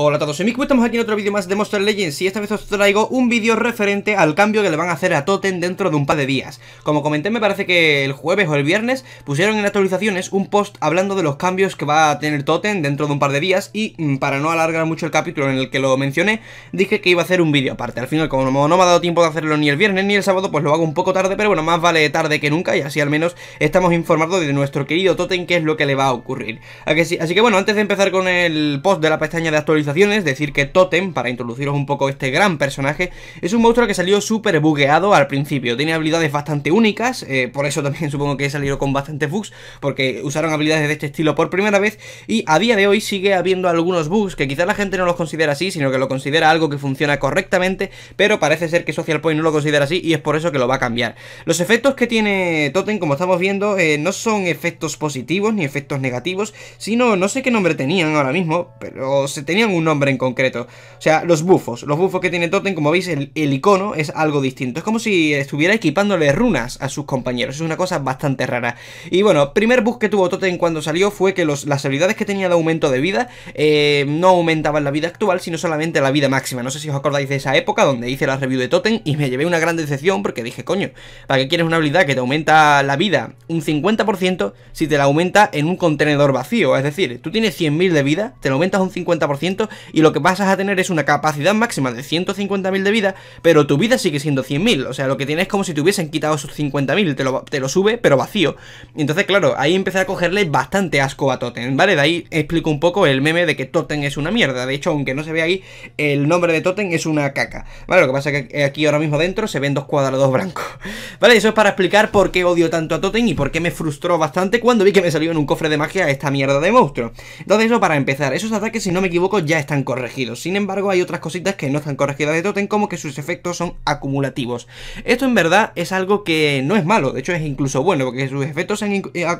Hola a todos, soy Miku, estamos aquí en otro vídeo más de Monster Legends y esta vez os traigo un vídeo referente al cambio que le van a hacer a Totem dentro de un par de días. Como comenté, me parece que el jueves o el viernes pusieron en actualizaciones un post hablando de los cambios que va a tener Totem dentro de un par de días y para no alargar mucho el capítulo en el que lo mencioné, dije que iba a hacer un vídeo aparte. Al final, como no me ha dado tiempo de hacerlo ni el viernes ni el sábado, pues lo hago un poco tarde, pero bueno, más vale tarde que nunca y así al menos estamos informados de nuestro querido Totem qué es lo que le va a ocurrir. Así que bueno, antes de empezar con el post de la pestaña de actualizaciones, decir que Totem, para introduciros un poco este gran personaje, es un monstruo que salió súper bugueado al principio. Tiene habilidades bastante únicas, por eso también supongo que salió con bastante bugs, porque usaron habilidades de este estilo por primera vez. Y a día de hoy sigue habiendo algunos bugs que quizás la gente no los considera así, sino que lo considera algo que funciona correctamente, pero parece ser que Social Point no lo considera así y es por eso que lo va a cambiar. Los efectos que tiene Totem, como estamos viendo, no son efectos positivos ni efectos negativos, sino no sé qué nombre tenían ahora mismo, pero se tenían un nombre en concreto. O sea, los buffos que tiene Totem, como veis, el icono es algo distinto. Es como si estuviera equipándole runas a sus compañeros. Es una cosa bastante rara. Y bueno, primer bug que tuvo Totem cuando salió fue que las habilidades que tenía de aumento de vida no aumentaban la vida actual, sino solamente la vida máxima. No sé si os acordáis de esa época donde hice la review de Totem y me llevé una gran decepción porque dije, coño, ¿para qué quieres una habilidad que te aumenta la vida un 50% si te la aumenta en un contenedor vacío? Es decir, tú tienes 100.000 de vida, te la aumentas un 50% y lo que pasas a tener es una capacidad máxima de 150.000 de vida, pero tu vida sigue siendo 100.000, o sea, lo que tienes es como si te hubiesen quitado esos 50.000, te lo sube, pero vacío. Entonces, claro, ahí empecé a cogerle bastante asco a Totem, ¿vale? De ahí explico un poco el meme de que Totem es una mierda. De hecho, aunque no se vea ahí, el nombre de Totem es una caca, ¿vale? Lo que pasa es que aquí ahora mismo dentro se ven dos cuadrados blancos, ¿vale? Eso es para explicar por qué odio tanto a Totem y por qué me frustró bastante cuando vi que me salió en un cofre de magia esta mierda de monstruo. Entonces, eso para empezar. Esos ataques, si no me equivoco, ya están corregidos. Sin embargo, hay otras cositas que no están corregidas de Totem, como que sus efectos son acumulativos. Esto en verdad es algo que no es malo, de hecho es incluso bueno, porque sus efectos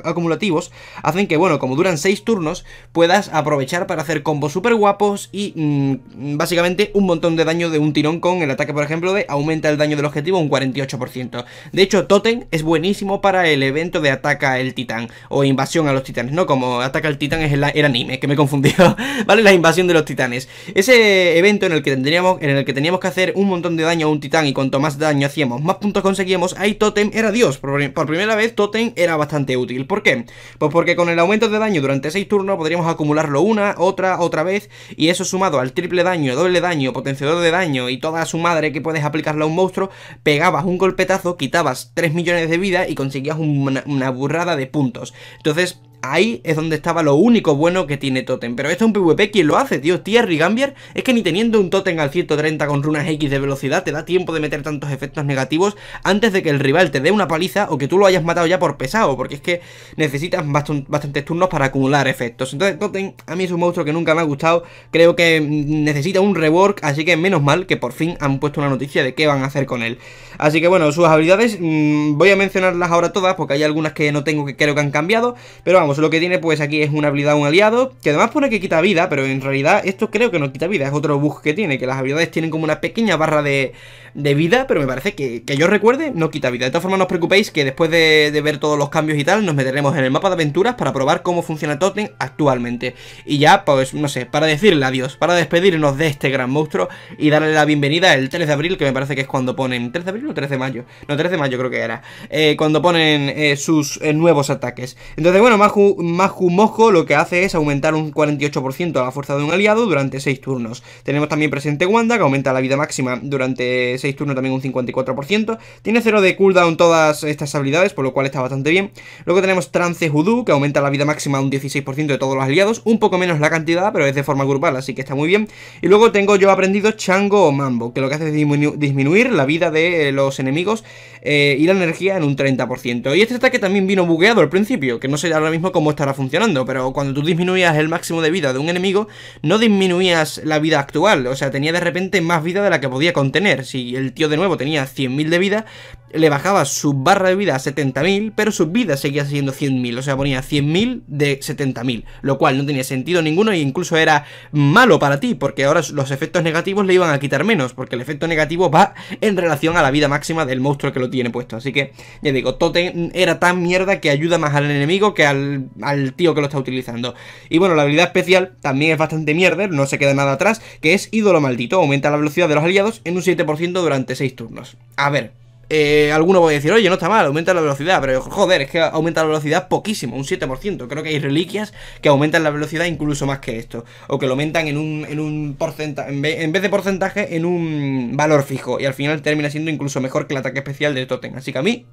acumulativos hacen que, bueno, como duran 6 turnos, puedas aprovechar para hacer combos súper guapos y básicamente un montón de daño de un tirón con el ataque, por ejemplo, de aumenta el daño del objetivo un 48%. De hecho, Totem es buenísimo para el evento de ataca el titán o invasión a los titanes, ¿no? Como ataca el titán es el anime, que me he confundido, ¿vale? La invasión de los titanes. Ese evento en el que teníamos que hacer un montón de daño a un titán y cuanto más daño hacíamos, más puntos conseguíamos, ahí Totem era Dios. Por primera vez Totem era bastante útil. ¿Por qué? Pues porque con el aumento de daño durante 6 turnos podríamos acumularlo una, otra vez, y eso sumado al triple daño, doble daño, potenciador de daño y toda su madre que puedes aplicarle a un monstruo, pegabas un golpetazo, quitabas 3 millones de vida y conseguías una burrada de puntos. Entonces, ahí es donde estaba lo único bueno que tiene Totem. Pero esto es un PvP, ¿quién lo hace, tío? Thierry Gambier. Es que ni teniendo un Totem al 130 con runas X de velocidad te da tiempo de meter tantos efectos negativos antes de que el rival te dé una paliza o que tú lo hayas matado ya por pesado, porque es que necesitas bastantes turnos para acumular efectos. Entonces Totem a mí es un monstruo que nunca me ha gustado. Creo que necesita un rework, así que menos mal que por fin han puesto una noticia de qué van a hacer con él. Así que bueno, sus habilidades voy a mencionarlas ahora todas porque hay algunas que no tengo que creo que han cambiado, pero vamos, lo que tiene pues aquí es una habilidad un aliado, que además pone que quita vida, pero en realidad esto creo que no quita vida, es otro bug que tiene, que las habilidades tienen como una pequeña barra de vida, pero me parece que yo recuerde no quita vida. De todas formas, no os preocupéis que después de ver todos los cambios y tal, nos meteremos en el mapa de aventuras para probar cómo funciona Totem actualmente. Y ya, pues no sé, para decirle adiós, para despedirnos de este gran monstruo y darle la bienvenida el 3 de abril, que me parece que es cuando ponen... ¿3 de abril o 3 de mayo? No, 3 de mayo creo que era. Cuando ponen sus nuevos ataques. Entonces, bueno, Maju mojo lo que hace es aumentar un 48% a la fuerza de un aliado durante 6 turnos. Tenemos también Presente Wanda, que aumenta la vida máxima durante 6 turnos también un 54%. Tiene 0 de cooldown todas estas habilidades, por lo cual está bastante bien. Luego tenemos Trance Hudu, que aumenta la vida máxima un 16% de todos los aliados. Un poco menos la cantidad, pero es de forma grupal, así que está muy bien. Y luego tengo yo aprendido Chango o Mambo, que lo que hace es disminuir la vida de los enemigos y la energía en un 30%. Y este ataque también vino bugueado al principio, que no sé ahora mismo cómo estará funcionando, pero cuando tú disminuías el máximo de vida de un enemigo, no disminuías la vida actual, o sea, tenía de repente más vida de la que podía contener. Si el tío de nuevo tenía 100.000 de vida, le bajaba su barra de vida a 70.000, pero su vida seguía siendo 100.000, o sea, ponía 100.000 de 70.000, lo cual no tenía sentido ninguno e incluso era malo para ti, porque ahora los efectos negativos le iban a quitar menos, porque el efecto negativo va en relación a la vida máxima del monstruo que lo tiene puesto. Así que, ya digo, Totem era tan mierda que ayuda más al enemigo que al al tío que lo está utilizando. Y bueno, la habilidad especial también es bastante mierda, no se queda nada atrás, que es Ídolo Maldito. Aumenta la velocidad de los aliados en un 7% durante 6 turnos. A ver, alguno puede decir, oye, no está mal, aumenta la velocidad, pero joder, es que aumenta la velocidad poquísimo, un 7%. Creo que hay reliquias que aumentan la velocidad incluso más que esto, o que lo aumentan en un porcentaje, en vez de porcentaje, en un valor fijo, y al final termina siendo incluso mejor que el ataque especial del Totem. Así que a mí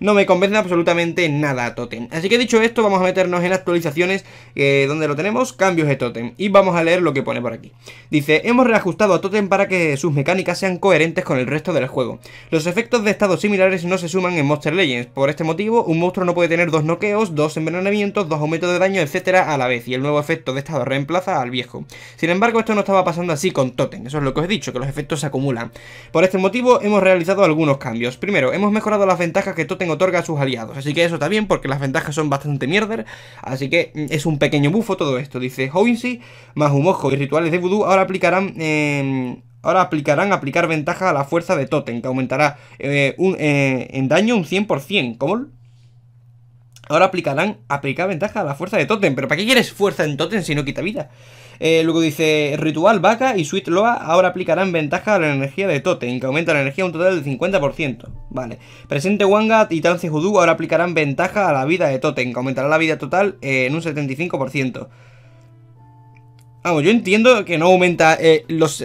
no me convence absolutamente nada a Totem. Así que dicho esto, vamos a meternos en actualizaciones, donde lo tenemos, cambios de Totem. Y vamos a leer lo que pone por aquí. Dice, hemos reajustado a Totem para que sus mecánicas sean coherentes con el resto del juego. Los efectos de estados similares no se suman en Monster Legends. Por este motivo, un monstruo no puede tener 2 noqueos, 2 envenenamientos, 2 aumentos de daño, etcétera, a la vez. Y el nuevo efecto de estado reemplaza al viejo. Sin embargo, esto no estaba pasando así con Totem. Eso es lo que os he dicho, que los efectos se acumulan. Por este motivo, hemos realizado algunos cambios. Primero, hemos mejorado las ventajas que Totem otorga a sus aliados, así que eso está bien porque las ventajas son bastante mierder, así que es un pequeño bufo todo esto. Dice, Hoinshi, Maju mojo y rituales de vudú ahora aplicarán aplicar ventaja a la fuerza de Totem, que aumentará en daño un 100%, ¿cómo? Ahora aplicar ventaja a la fuerza de Totem, pero ¿para qué quieres fuerza en Totem si no quita vida? Luego dice, Ritual Vaca y Sweet Loa ahora aplicarán ventaja a la energía de Totem, que aumenta la energía un total del 50%. Vale. Presente Wangat y Trance Hudu ahora aplicarán ventaja a la vida de Totem, que aumentará la vida total en un 75%. Vamos, yo entiendo que no aumenta las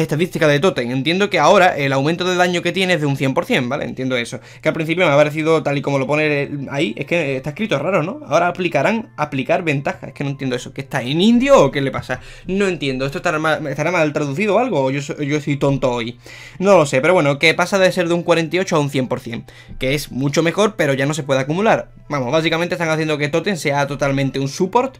estadísticas de Totem. Entiendo que ahora el aumento de daño que tiene es de un 100%, ¿vale? Entiendo eso. Que al principio me ha parecido tal y como lo pone ahí. Es que está escrito raro, ¿no? Ahora aplicar ventaja. Es que no entiendo eso. ¿Que está en indio o qué le pasa? No entiendo. ¿Esto estará mal traducido o algo? ¿O yo soy tonto hoy? No lo sé, pero bueno, que pasa de ser de un 48 a un 100%. Que es mucho mejor, pero ya no se puede acumular. Vamos, básicamente están haciendo que Totem sea totalmente un support,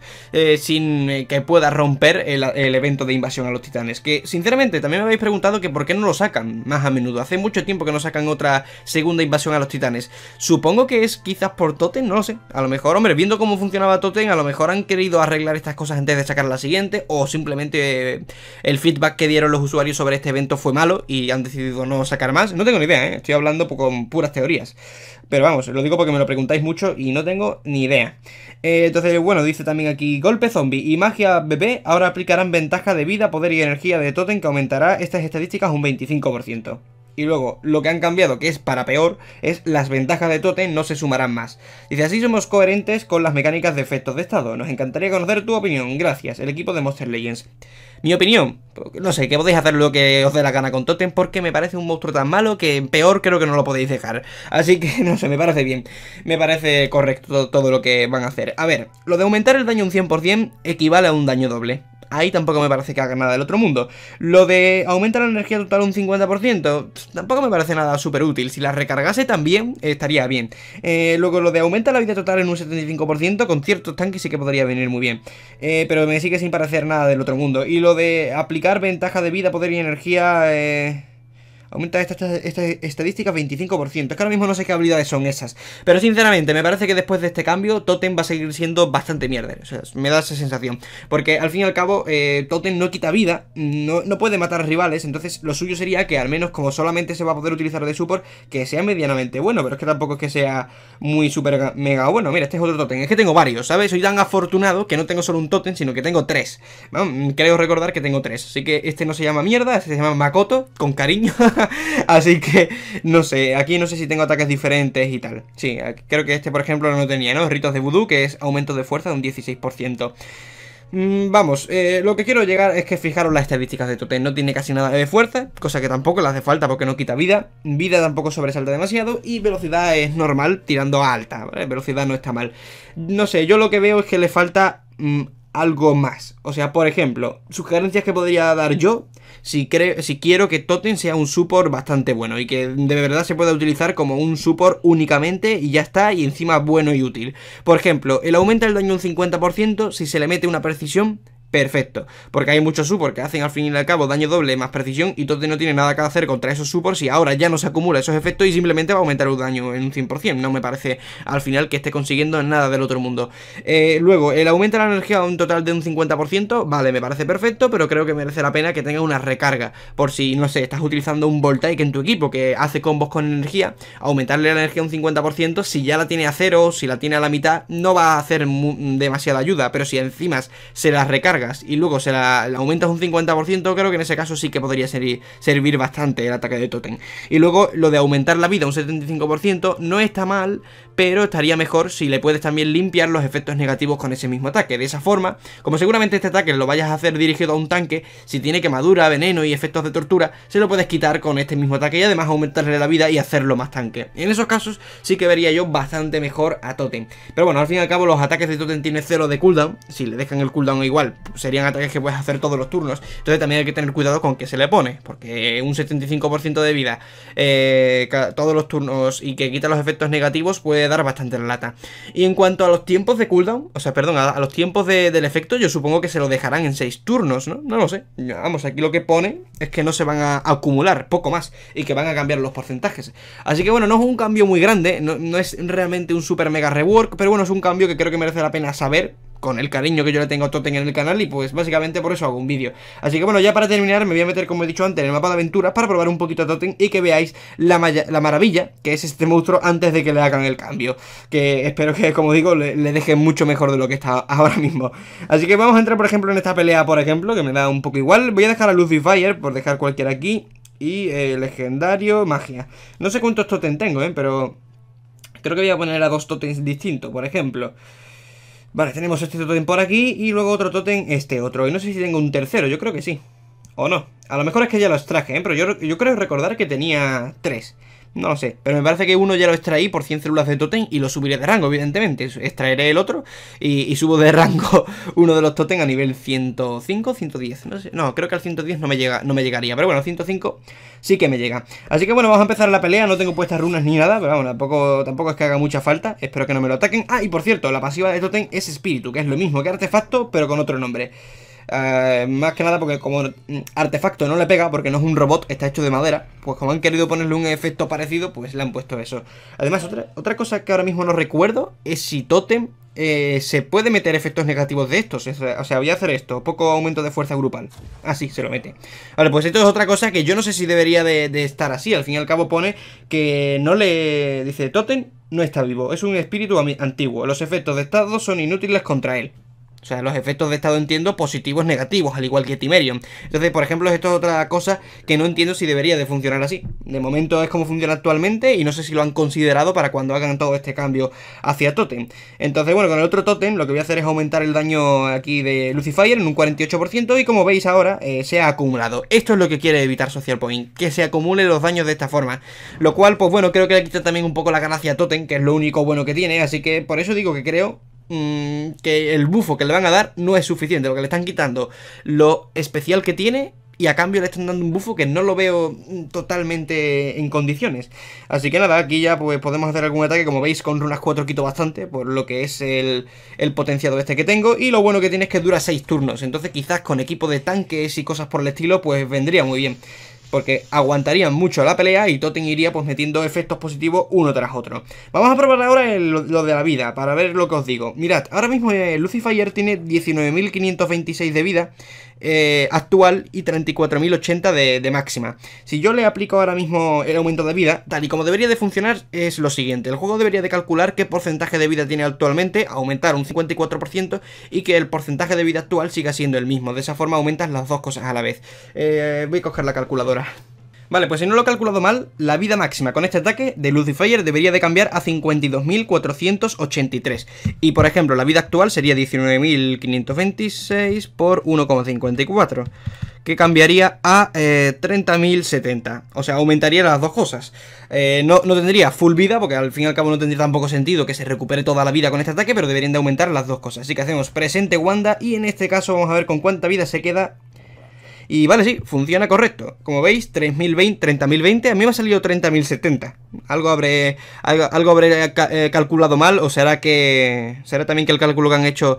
sin que pueda romper el evento de invasión a los titanes. Que sinceramente también me habéis preguntado que por qué no lo sacan más a menudo. Hace mucho tiempo que no sacan otra segunda invasión a los titanes. Supongo que es quizás por Totem, no lo sé. A lo mejor, hombre, viendo cómo funcionaba Totem, a lo mejor han querido arreglar estas cosas antes de sacar la siguiente, o simplemente el feedback que dieron los usuarios sobre este evento fue malo y han decidido no sacar más. No tengo ni idea, estoy hablando con puras teorías, pero vamos, lo digo porque me lo preguntáis mucho y no tengo ni idea. Entonces, bueno, dice también aquí, golpe zombie y magia bebé ahora aplicarán ventaja de vida, poder y energía de Totem, que aumentará estas estadísticas un 25%. Y luego, lo que han cambiado, que es para peor, es las ventajas de Totem no se sumarán más. Dice, así somos coherentes con las mecánicas de efectos de estado. Nos encantaría conocer tu opinión. Gracias, el equipo de Monster Legends. Mi opinión, no sé, que podéis hacer lo que os dé la gana con Totem, porque me parece un monstruo tan malo que peor creo que no lo podéis dejar. Así que, no sé, me parece bien, me parece correcto todo lo que van a hacer. A ver, lo de aumentar el daño un 100% equivale a un daño doble. Ahí tampoco me parece que haga nada del otro mundo. Lo de aumentar la energía total un 50%, tampoco me parece nada súper útil. Si la recargase también, estaría bien. Luego lo de aumentar la vida total en un 75%, con ciertos tanques sí que podría venir muy bien. Pero me sigue sin parecer nada del otro mundo. Y lo de aplicar ventaja de vida, poder y energía... aumenta esta estadística 25%. Es que ahora mismo no sé qué habilidades son esas. Pero sinceramente, me parece que después de este cambio, Totem va a seguir siendo bastante mierder. O sea, me da esa sensación. Porque al fin y al cabo, Totem no quita vida, no puede matar rivales. Entonces, lo suyo sería que al menos, como solamente se va a poder utilizar de support, que sea medianamente bueno. Pero es que tampoco es que sea muy super mega bueno. Mira, este es otro Totem. Es que tengo varios, ¿sabes? Soy tan afortunado que no tengo solo un Totem, sino que tengo 3. Bueno, creo recordar que tengo 3. Así que este no se llama mierda, este se llama Makoto, con cariño. Así que, no sé, aquí no sé si tengo ataques diferentes y tal. Sí, creo que este, por ejemplo, no tenía, ¿no? Ritos de vudú, que es aumento de fuerza de un 16%. Vamos, lo que quiero llegar es que fijaros las estadísticas de Totem. No tiene casi nada de fuerza, cosa que tampoco le hace falta porque no quita vida. Vida tampoco sobresalta demasiado y velocidad es normal tirando a alta, ¿vale? Velocidad no está mal. No sé, yo lo que veo es que le falta... algo más. O sea, por ejemplo, sugerencias que podría dar yo si quiero que Totem sea un support bastante bueno y que de verdad se pueda utilizar como un support únicamente y ya está, y encima bueno y útil. Por ejemplo, el aumenta el daño un 50% si se le mete una precisión perfecto, porque hay muchos supports que hacen al fin y al cabo daño doble más precisión y Totem no tiene nada que hacer contra esos supports y ahora ya no se acumula esos efectos y simplemente va a aumentar el daño en un 100%, no me parece al final que esté consiguiendo nada del otro mundo. Luego, el aumento de la energía a un total de un 50%, vale, me parece perfecto, pero creo que merece la pena que tenga una recarga, por si, no sé, estás utilizando un Voltaic en tu equipo que hace combos con energía, aumentarle la energía un 50%, si ya la tiene a cero, si la tiene a la mitad, no va a hacer demasiada ayuda, pero si encima se la recarga y luego se la aumentas un 50%, creo que en ese caso sí que podría servir bastante el ataque de Totem. Y luego lo de aumentar la vida un 75% no está mal, pero estaría mejor si le puedes también limpiar los efectos negativos con ese mismo ataque. De esa forma, como seguramente este ataque lo vayas a hacer dirigido a un tanque, si tiene quemadura, veneno y efectos de tortura, se lo puedes quitar con este mismo ataque y además aumentarle la vida y hacerlo más tanque. En esos casos sí que vería yo bastante mejor a Totem. Pero bueno, al fin y al cabo los ataques de Totem tienen 0 de cooldown, si le dejan el cooldown igual, serían ataques que puedes hacer todos los turnos. Entonces también hay que tener cuidado con que se le pone, porque un 75% de vida todos los turnos y que quita los efectos negativos puede dar bastante la lata. Y en cuanto a los tiempos de cooldown, o sea, perdón, a los tiempos del efecto, yo supongo que se lo dejarán en 6 turnos, ¿no? No lo sé. Vamos, aquí lo que pone es que no se van a acumular, poco más, y que van a cambiar los porcentajes. Así que bueno, no es un cambio muy grande, no es realmente un super mega rework, pero bueno, es un cambio que creo que merece la pena saber, con el cariño que yo le tengo a Totem en el canal, y pues básicamente por eso hago un vídeo. Así que bueno, ya para terminar me voy a meter, como he dicho antes, en el mapa de aventuras para probar un poquito a Totem y que veáis la maravilla que es este monstruo antes de que le hagan el cambio, que espero que, como digo, le deje mucho mejor de lo que está ahora mismo. Así que vamos a entrar, por ejemplo, en esta pelea, por ejemplo, que me da un poco igual. Voy a dejar a Lucifer por dejar cualquiera aquí y legendario, magia. No sé cuántos Totem tengo, pero creo que voy a poner a 2 Totems distintos, por ejemplo. Vale, tenemos este Totem por aquí y luego otro Totem, este otro. Y no sé si tengo un tercero, yo creo que sí. O no. A lo mejor es que ya los traje, pero yo creo recordar que tenía 3. No lo sé, pero me parece que uno ya lo extraí por 100 células de Totem y lo subiré de rango, evidentemente. Extraeré el otro y subo de rango uno de los Totem a nivel 105, 110, no sé. No, creo que al 110 no me llegaría, pero bueno, 105 sí que me llega. Así que bueno, vamos a empezar la pelea, no tengo puestas runas ni nada, pero bueno, tampoco es que haga mucha falta, espero que no me lo ataquen. Ah, y por cierto, la pasiva de Totem es espíritu, que es lo mismo que artefacto, pero con otro nombre. Más que nada porque como artefacto no le pega, porque no es un robot, está hecho de madera, pues como han querido ponerle un efecto parecido, pues le han puesto eso. Además, otra cosa que ahora mismo no recuerdo es si Totem se puede meter efectos negativos de estos. O sea, voy a hacer esto, poco aumento de fuerza grupal. Así se lo mete. Vale, pues esto es otra cosa que yo no sé si debería de estar así. Al fin y al cabo pone que no le... Dice, Totem no está vivo, es un espíritu antiguo, los efectos de estado son inútiles contra él. O sea, los efectos de estado entiendo positivos, negativos, al igual que Timerion. Entonces, por ejemplo, esto es otra cosa que no entiendo si debería de funcionar así. De momento es como funciona actualmente y no sé si lo han considerado para cuando hagan todo este cambio hacia Totem. Entonces, bueno, con el otro Totem lo que voy a hacer es aumentar el daño aquí de Lucifer en un 48% y como veis ahora se ha acumulado. Esto es lo que quiere evitar Social Point, que se acumulen los daños de esta forma. Lo cual, pues bueno, creo que le quita también un poco la ganancia a Totem, que es lo único bueno que tiene. Así que por eso digo que creo que el bufo que le van a dar no es suficiente, porque le están quitando lo especial que tiene y a cambio le están dando un bufo que no lo veo totalmente en condiciones. Así que nada, aquí ya pues podemos hacer algún ataque. Como veis, con runas 4 quito bastante por lo que es el potenciado este que tengo. Y lo bueno que tiene es que dura 6 turnos. Entonces quizás con equipo de tanques y cosas por el estilo pues vendría muy bien, porque aguantarían mucho la pelea y Totem iría pues metiendo efectos positivos uno tras otro. Vamos a probar ahora lo de la vida, para ver lo que os digo. Mirad, ahora mismo Lucifer tiene 19.526 de vida actual y 34.080 de máxima. Si yo le aplico ahora mismo el aumento de vida, tal y como debería de funcionar, es lo siguiente. El juego debería de calcular qué porcentaje de vida tiene actualmente, aumentar un 54% y que el porcentaje de vida actual siga siendo el mismo. De esa forma aumentas las dos cosas a la vez. Voy a coger la calculadora. Vale, pues si no lo he calculado mal, la vida máxima con este ataque de Lucifer debería de cambiar a 52.483. Y por ejemplo, la vida actual sería 19.526 por 1,54, que cambiaría a 30.070. O sea, aumentaría las dos cosas. No tendría full vida, porque al fin y al cabo no tendría tampoco sentido que se recupere toda la vida con este ataque, pero deberían de aumentar las dos cosas. Así que hacemos presente Wanda y en este caso vamos a ver con cuánta vida se queda. Y vale, sí, funciona correcto. Como veis, 30.020, 30.020, a mí me ha salido 30.070. Algo habré calculado mal, o será también que el cálculo que han hecho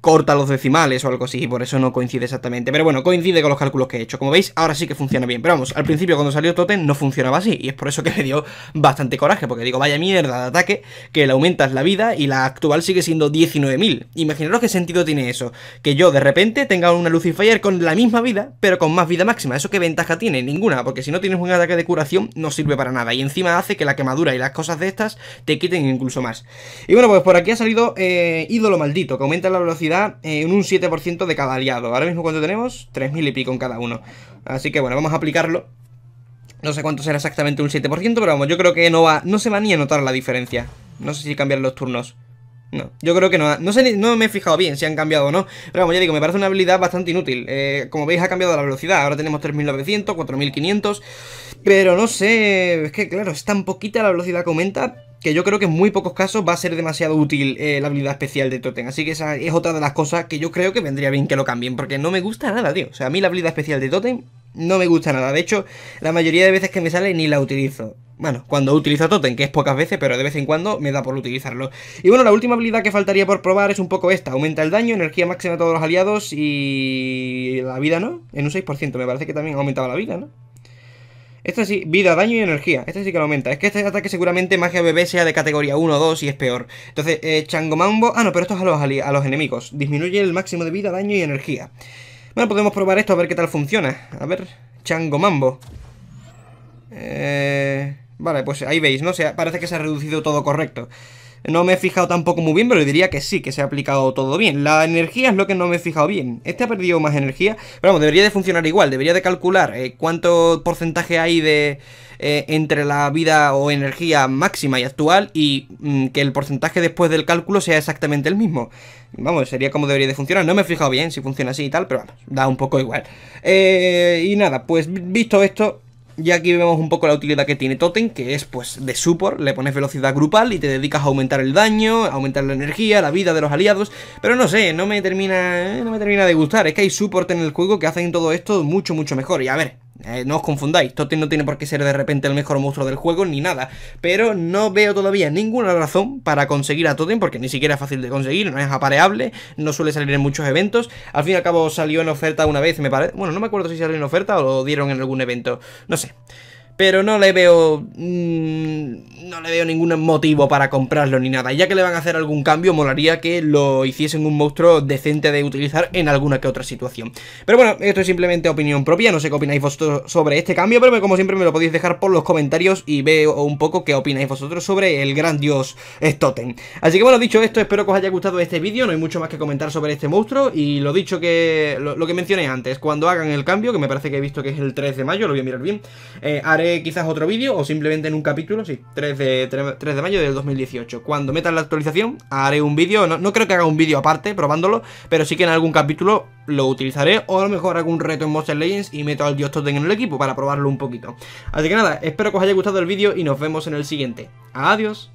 corta los decimales o algo así, y por eso no coincide exactamente. Pero bueno, coincide con los cálculos que he hecho. Como veis, ahora sí que funciona bien. Pero vamos, al principio cuando salió Totem no funcionaba así, y es por eso que me dio bastante coraje, porque digo, vaya mierda de ataque, que le aumentas la vida y la actual sigue siendo 19.000. Imaginaros qué sentido tiene eso, que yo de repente tenga una Lucifer con la misma vida, pero con más vida máxima. ¿Eso qué ventaja tiene? Ninguna, porque si no tienes un ataque de curación no sirve para nada, y encima hace que la quemadura y las cosas de estas te quiten incluso más. Y bueno, pues por aquí ha salido Ídolo Maldito, que aumenta la velocidad en un 7% de cada aliado. Ahora mismo cuando tenemos 3.000 y pico en cada uno. Así que bueno, vamos a aplicarlo. No sé cuánto será exactamente un 7%, pero vamos, yo creo que no se va ni a notar la diferencia. No sé si cambian los turnos. No, yo creo que no. No sé, no me he fijado bien si han cambiado o no. Pero vamos, ya digo, me parece una habilidad bastante inútil. Como veis, ha cambiado la velocidad. Ahora tenemos 3.900, 4.500. Pero no sé, es que claro, es tan poquita la velocidad que aumenta, que yo creo que en muy pocos casos va a ser demasiado útil la habilidad especial de Totem. Así que esa es otra de las cosas que yo creo que vendría bien que lo cambien, porque no me gusta nada, tío. O sea, a mí la habilidad especial de Totem no me gusta nada. De hecho, la mayoría de veces que me sale ni la utilizo. Bueno, cuando utilizo Totem, que es pocas veces, pero de vez en cuando me da por utilizarlo. Y bueno, la última habilidad que faltaría por probar es un poco esta. Aumenta el daño, energía máxima a todos los aliados y la vida, ¿no? En un 6%, me parece que también aumentaba la vida, ¿no? Esta sí, vida, daño y energía. Esta sí que lo aumenta. Es que este ataque seguramente magia bebé sea de categoría 1 o 2 y es peor. Entonces, Chango, Mambo... Ah, no, pero esto es a los enemigos. Disminuye el máximo de vida, daño y energía. Bueno, podemos probar esto a ver qué tal funciona. A ver, Chango, Mambo. Vale, pues ahí veis, ¿no? Parece que se ha reducido todo correcto. No me he fijado tampoco muy bien, pero diría que sí, que se ha aplicado todo bien. La energía es lo que no me he fijado bien. Este ha perdido más energía, pero vamos, debería de funcionar igual. Debería de calcular cuánto porcentaje hay de entre la vida o energía máxima y actual, y que el porcentaje después del cálculo sea exactamente el mismo. Vamos, sería como debería de funcionar. No me he fijado bien si funciona así y tal, pero vamos, da un poco igual. Y nada, pues visto esto... Y aquí vemos un poco la utilidad que tiene Totem, que es pues de support, le pones velocidad grupal y te dedicas a aumentar el daño, a aumentar la energía, la vida de los aliados, pero no sé, no me termina de gustar, es que hay support en el juego que hacen todo esto mucho, mucho mejor, y a ver... no os confundáis, Totem no tiene por qué ser de repente el mejor monstruo del juego ni nada, pero no veo todavía ninguna razón para conseguir a Totem, porque ni siquiera es fácil de conseguir, no es apareable, no suele salir en muchos eventos. Al fin y al cabo salió en oferta una vez, me parece. Bueno, no me acuerdo si salió en oferta o lo dieron en algún evento, no sé. Pero no le veo ningún motivo para comprarlo ni nada. Ya que le van a hacer algún cambio, molaría que lo hiciesen un monstruo decente de utilizar en alguna que otra situación. Pero bueno, esto es simplemente opinión propia. No sé qué opináis vosotros sobre este cambio, pero como siempre me lo podéis dejar por los comentarios y veo un poco qué opináis vosotros sobre el gran dios Totem. Así que bueno, dicho esto, espero que os haya gustado este vídeo. No hay mucho más que comentar sobre este monstruo. Y lo dicho que... Lo que mencioné antes, cuando hagan el cambio, que me parece que he visto que es el 3 de mayo, lo voy a mirar bien, haré quizás otro vídeo o simplemente en un capítulo, sí, 3 de mayo del 2018. Cuando metan la actualización haré un vídeo, no creo que haga un vídeo aparte probándolo, pero sí que en algún capítulo lo utilizaré, o a lo mejor algún reto en Monster Legends y meto al dios Totem en el equipo para probarlo un poquito. Así que nada, espero que os haya gustado el vídeo y nos vemos en el siguiente. Adiós.